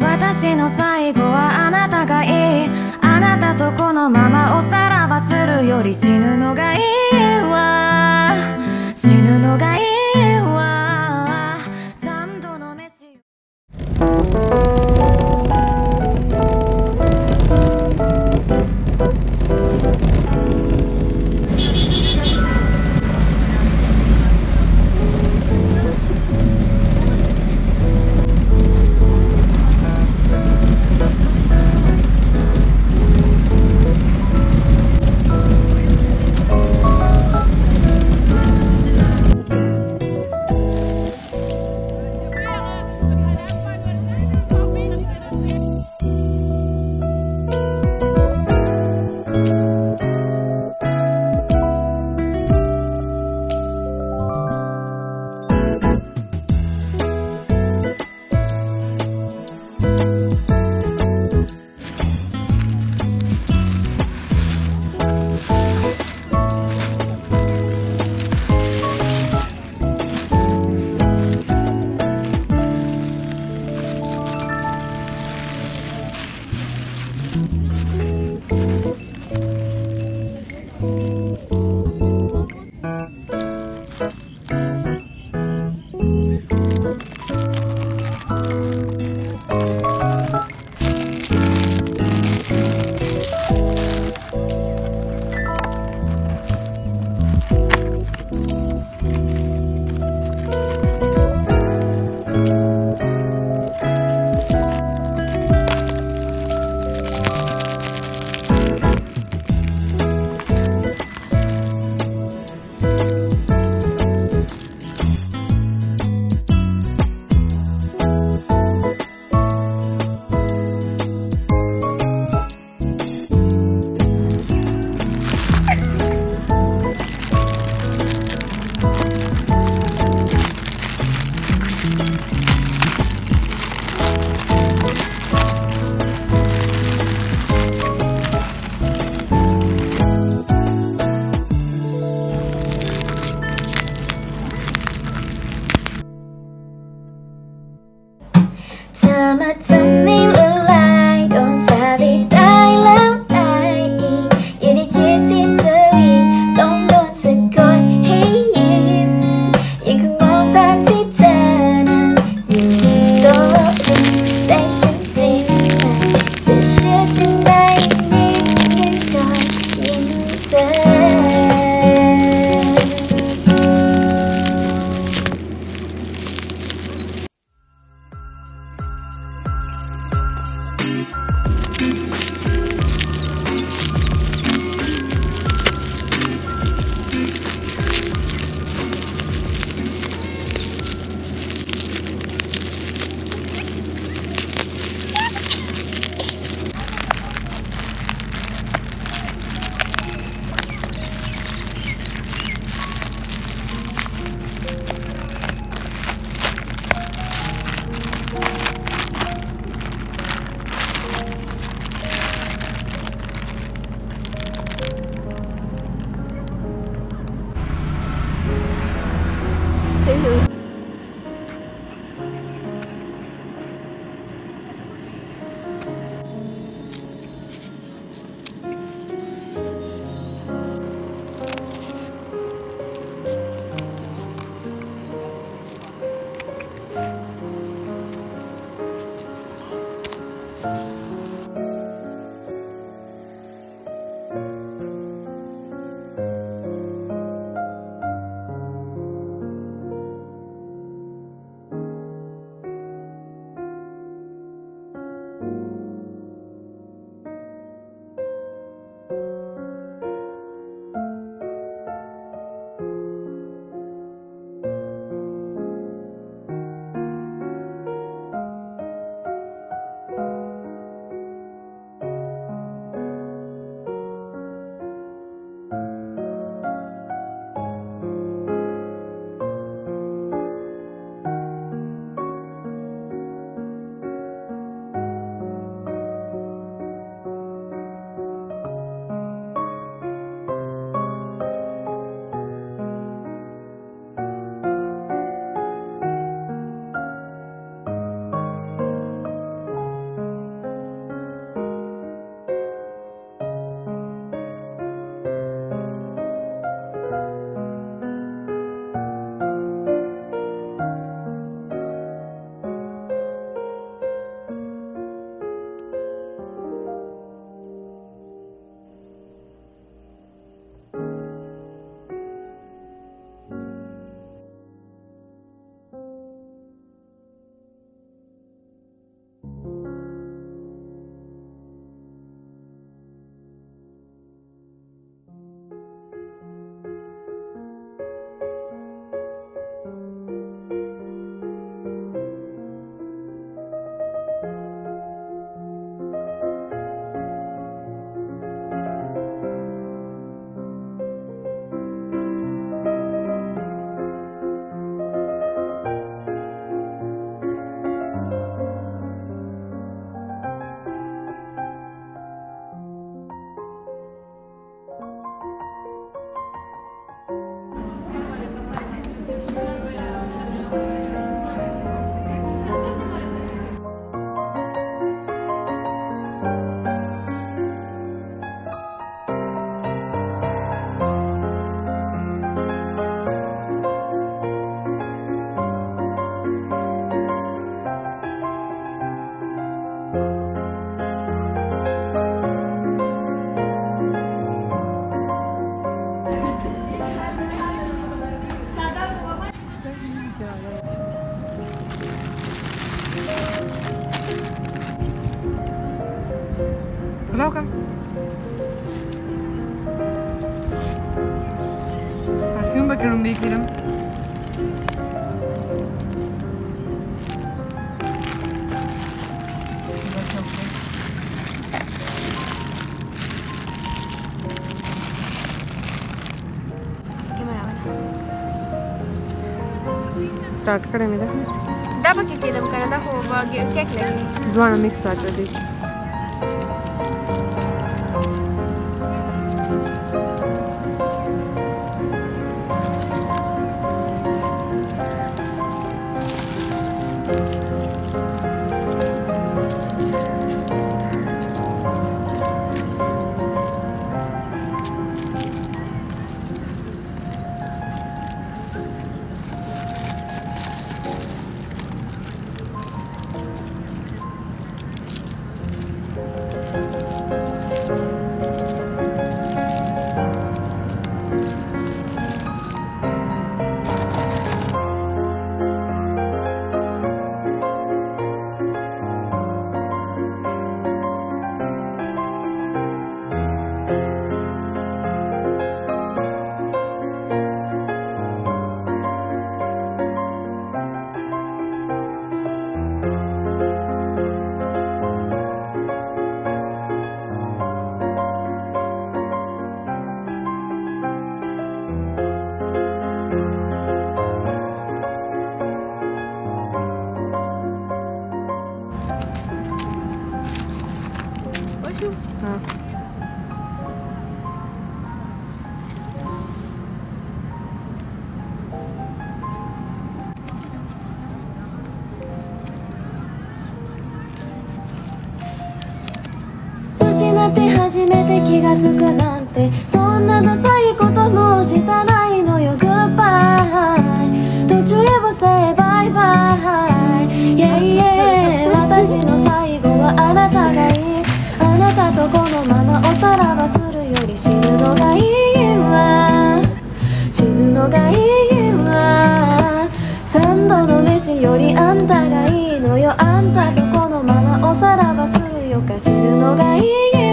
私の最後はあなたがいい。あなたとこのままおさらばするより死ぬのがいいわ。死ぬのがいいわ。三度の飯。Welcome. Parfüm bakıyorum beklerim. Start करें मेरा दबा के केदम करा दा हो वा केक ले दोनों मिक्स कर दे初めて気がつくなんてそんなダサいこともうしたないのよ Goodbye 途中へも Say bye bye Yeah yeah 私の最後はあなたがいいあなたとこのままおさらばするより死ぬのがいいわ死ぬのがいいわ三度の飯よりあんたがいいのよあんたとこのままおさらばするよか死ぬのがいい